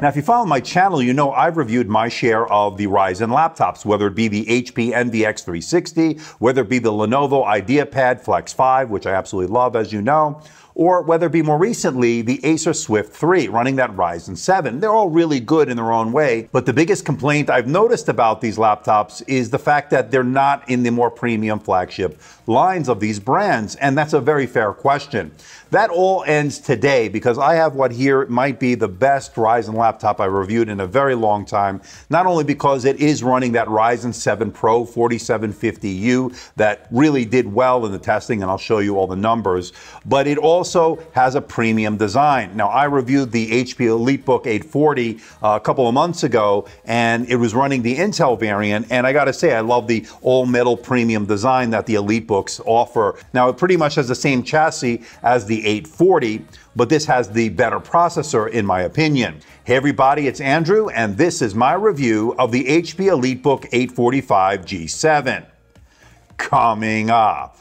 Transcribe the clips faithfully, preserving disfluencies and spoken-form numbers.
Now, if you follow my channel, you know I've reviewed my share of the Ryzen laptops, whether it be the H P Envy X three sixty, whether it be the Lenovo IdeaPad Flex five, which I absolutely love, as you know, or whether it be more recently, the Acer Swift three running that Ryzen seven. They're all really good in their own way, but the biggest complaint I've noticed about these laptops is the fact that they're not in the more premium flagship lines of these brands, and that's a very fair question. That all ends today because I have what here might be the best Ryzen laptop I reviewed in a very long time, not only because it is running that Ryzen seven Pro forty-seven fifty U that really did well in the testing, and I'll show you all the numbers, but it also also has a premium design. Now, I reviewed the H P EliteBook eight forty uh, a couple of months ago, and it was running the Intel variant, and I gotta say, I love the all-metal premium design that the EliteBooks offer. Now, it pretty much has the same chassis as the eight forty, but this has the better processor, in my opinion. Hey everybody, it's Andrew, and this is my review of the H P EliteBook eight forty-five G seven. Coming up.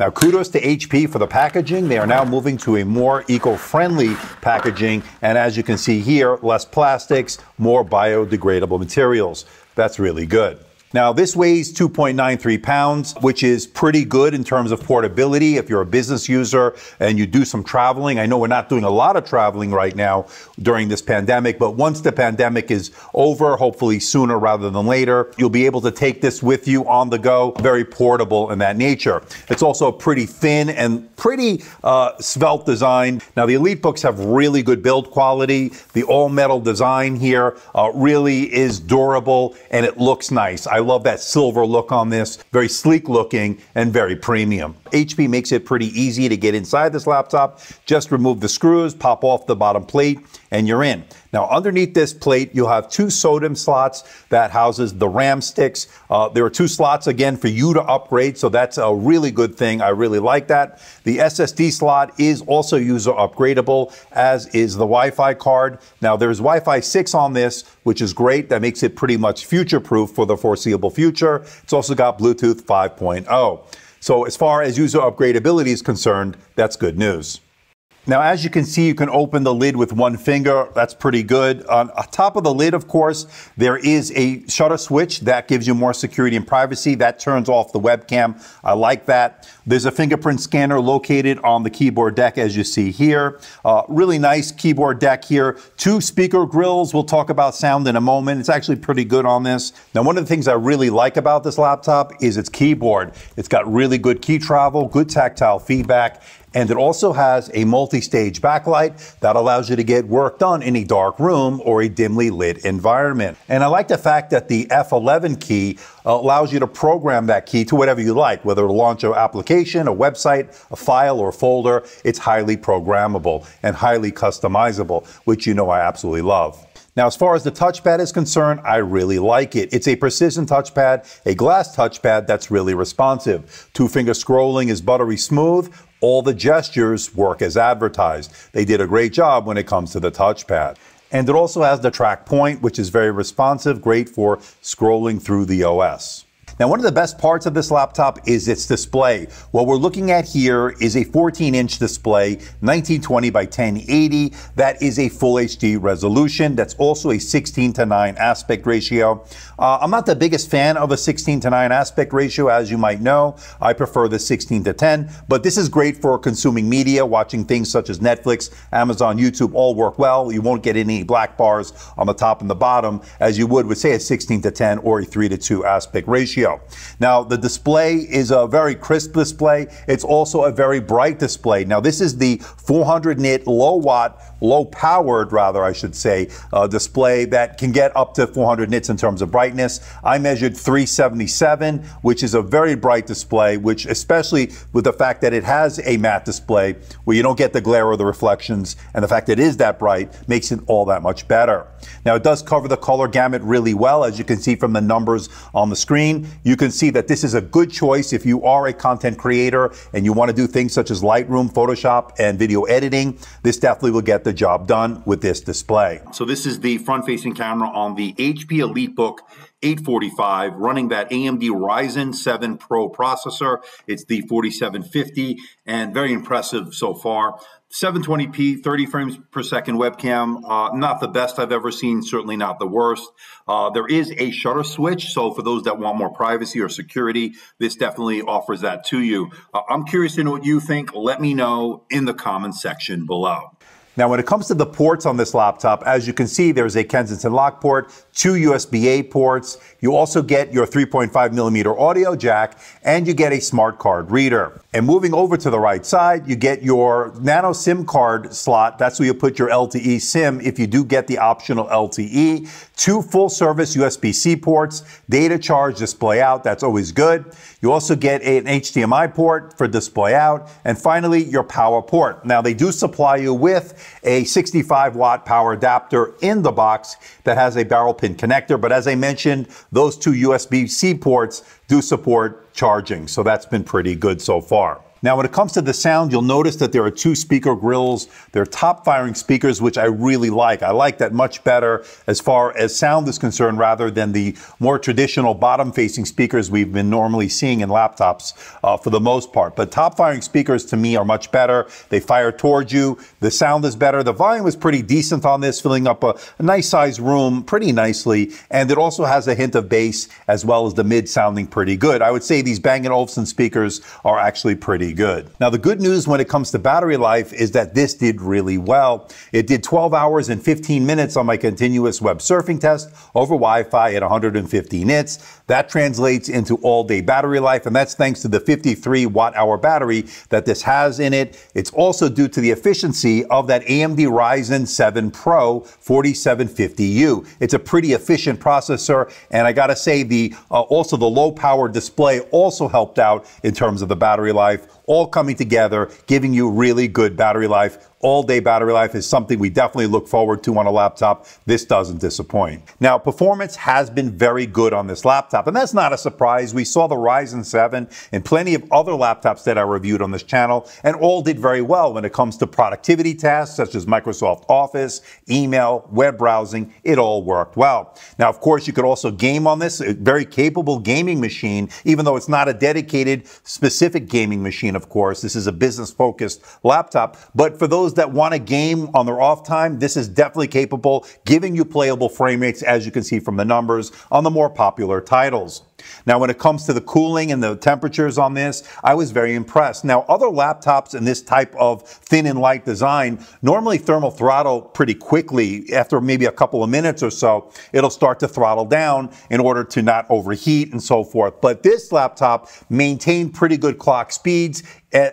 Now, kudos to H P for the packaging. They are now moving to a more eco-friendly packaging, and as you can see here, less plastics, more biodegradable materials. That's really good. Now, this weighs two point nine three pounds, which is pretty good in terms of portability. If you're a business user and you do some traveling, I know we're not doing a lot of traveling right now during this pandemic, but once the pandemic is over, hopefully sooner rather than later, you'll be able to take this with you on the go, very portable in that nature. It's also pretty thin and pretty uh, svelte design. Now, the EliteBooks have really good build quality. The all-metal design here uh, really is durable, and it looks nice. I I love that silver look on this, very sleek looking and very premium. H P makes it pretty easy to get inside this laptop. Just remove the screws, pop off the bottom plate, and you're in. Now, underneath this plate, you'll have two SODIMM slots that houses the RAM sticks. Uh, there are two slots, again, for you to upgrade, so that's a really good thing. I really like that. The S S D slot is also user upgradable, as is the Wi-Fi card. Now, there's Wi-Fi six on this, which is great. That makes it pretty much future-proof for the foreseeable future. It's also got Bluetooth five point oh. So as far as user upgradability is concerned, that's good news. Now, as you can see, you can open the lid with one finger. That's pretty good. On top of the lid, of course, there is a shutter switch that gives you more security and privacy. That turns off the webcam. I like that. There's a fingerprint scanner located on the keyboard deck, as you see here. Uh, really nice keyboard deck here. Two speaker grills. We'll talk about sound in a moment. It's actually pretty good on this. Now, one of the things I really like about this laptop is its keyboard. It's got really good key travel, good tactile feedback, and it also has a multi-stage backlight that allows you to get work done in a dark room or a dimly lit environment. And I like the fact that the F eleven key allows you to program that key to whatever you like, whether to launch an application, a website, a file, or folder. It's highly programmable and highly customizable, which you know I absolutely love. Now, as far as the touchpad is concerned, I really like it. It's a precision touchpad, a glass touchpad that's really responsive. Two-finger scrolling is buttery smooth. All the gestures work as advertised. They did a great job when it comes to the touchpad. And it also has the track point, which is very responsive, great for scrolling through the O S. Now, one of the best parts of this laptop is its display. What we're looking at here is a fourteen inch display, nineteen twenty by ten eighty. That is a full H D resolution. That's also a sixteen to nine aspect ratio. Uh, I'm not the biggest fan of a sixteen to nine aspect ratio, as you might know. I prefer the sixteen to ten, but this is great for consuming media, watching things such as Netflix, Amazon, YouTube, all work well. You won't get any black bars on the top and the bottom, as you would with, say, a sixteen to ten or a three to two aspect ratio. Now, the display is a very crisp display. It's also a very bright display. Now, this is the four hundred nit low watt, low powered rather, I should say, uh, display that can get up to four hundred nits in terms of brightness. I measured three seventy-seven, which is a very bright display, which especially with the fact that it has a matte display where you don't get the glare or the reflections, and the fact that it is that bright makes it all that much better. Now, it does cover the color gamut really well, as you can see from the numbers on the screen. You can see that this is a good choice if you are a content creator and you want to do things such as Lightroom, Photoshop, and video editing. This definitely will get the the job done with this display. So this is the front-facing camera on the H P EliteBook eight forty-five running that A M D Ryzen seven Pro processor. It's the forty-seven fifty and very impressive so far. seven twenty p, thirty frames per second webcam, uh, not the best I've ever seen, certainly not the worst. Uh, there is a shutter switch, so for those that want more privacy or security, this definitely offers that to you. Uh, I'm curious to know what you think. Let me know in the comments section below. Now, when it comes to the ports on this laptop, as you can see, there's a Kensington lock port, two U S B A ports. You also get your three point five millimeter audio jack, and you get a smart card reader. And moving over to the right side, you get your nano SIM card slot. That's where you put your L T E SIM if you do get the optional L T E. Two full-service U S B C ports, data charge, display out. That's always good. You also get an H D M I port for display out. And finally, your power port. Now, they do supply you with a sixty-five watt power adapter in the box that has a barrel pin connector. But as I mentioned, those two U S B C ports do support charging. So that's been pretty good so far. Now, when it comes to the sound, you'll notice that there are two speaker grills. They're top firing speakers, which I really like. I like that much better as far as sound is concerned, rather than the more traditional bottom facing speakers we've been normally seeing in laptops uh, for the most part. But top firing speakers to me are much better. They fire towards you. The sound is better. The volume is pretty decent on this, filling up a, a nice sized room pretty nicely. And it also has a hint of bass, as well as the mid sounding pretty good. I would say these Bang and Olufsen speakers are actually pretty good. Now, the good news when it comes to battery life is that this did really well. It did twelve hours and fifteen minutes on my continuous web surfing test over Wi-Fi at one hundred fifty nits. That translates into all-day battery life, and that's thanks to the fifty-three watt hour battery that this has in it. It's also due to the efficiency of that A M D Ryzen seven Pro forty-seven fifty U. It's a pretty efficient processor, and I gotta say, the uh, also the low-power display also helped out in terms of the battery life. All coming together, giving you really good battery life. All-day battery life is something we definitely look forward to on a laptop. This doesn't disappoint. Now, performance has been very good on this laptop, and that's not a surprise. We saw the Ryzen seven and plenty of other laptops that I reviewed on this channel, and all did very well when it comes to productivity tasks such as Microsoft Office, email, web browsing. It all worked well. Now, of course, you could also game on this. A very capable gaming machine, even though it's not a dedicated, specific gaming machine, of course. This is a business-focused laptop, but for those that want a game on their off time, this is definitely capable, giving you playable frame rates, as you can see from the numbers on the more popular titles. Now, when it comes to the cooling and the temperatures on this, I was very impressed. Now, other laptops in this type of thin and light design normally thermal throttle pretty quickly. After maybe a couple of minutes or so, it'll start to throttle down in order to not overheat and so forth. But this laptop maintained pretty good clock speeds.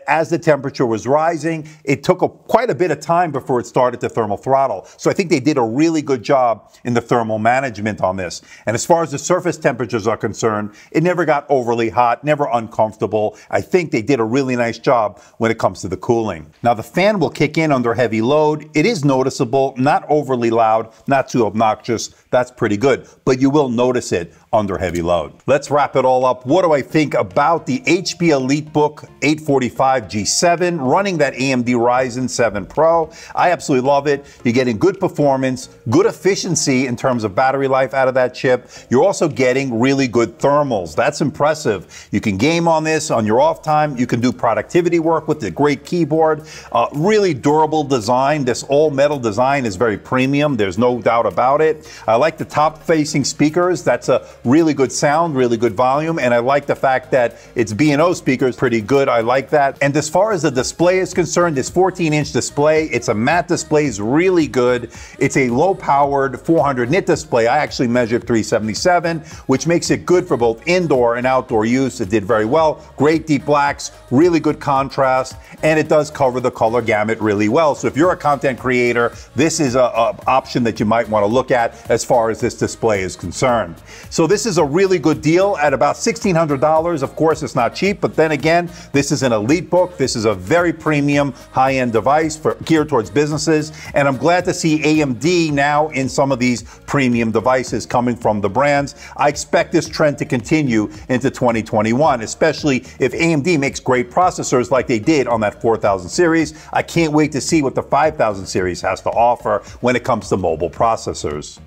As the temperature was rising, it took a, quite a bit of time before it started to thermal throttle. So I think they did a really good job in the thermal management on this. And as far as the surface temperatures are concerned, it never got overly hot, never uncomfortable. I think they did a really nice job when it comes to the cooling. Now, the fan will kick in under heavy load. It is noticeable, not overly loud, not too obnoxious. That's pretty good, but you will notice it under heavy load. Let's wrap it all up. What do I think about the H P EliteBook eight forty-five G seven running that A M D Ryzen seven Pro? I absolutely love it. You're getting good performance, good efficiency in terms of battery life out of that chip. You're also getting really good thermals. That's impressive. You can game on this on your off time. You can do productivity work with the great keyboard. Uh, really durable design. This all-metal design is very premium. There's no doubt about it. I like the top-facing speakers. That's a really good sound, really good volume, and I like the fact that it's B and O speakers, pretty good. I like that. And as far as the display is concerned, this fourteen inch display, it's a matte display, is really good. It's a low-powered four hundred nit display. I actually measured three seventy-seven, which makes it good for both indoor and outdoor use. It did very well. Great deep blacks, really good contrast, and it does cover the color gamut really well. So if you're a content creator, this is an option that you might want to look at as far as this display is concerned. So this is a really good deal at about sixteen hundred dollars. Of course, it's not cheap, but then again, this is an EliteBook. This is a very premium high-end device for, geared towards businesses, and I'm glad to see A M D now in some of these premium devices coming from the brands. I expect this trend to continue into twenty twenty-one, especially if A M D makes great processors like they did on that four thousand series. I can't wait to see what the five thousand series has to offer when it comes to mobile processors.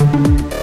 Thank you.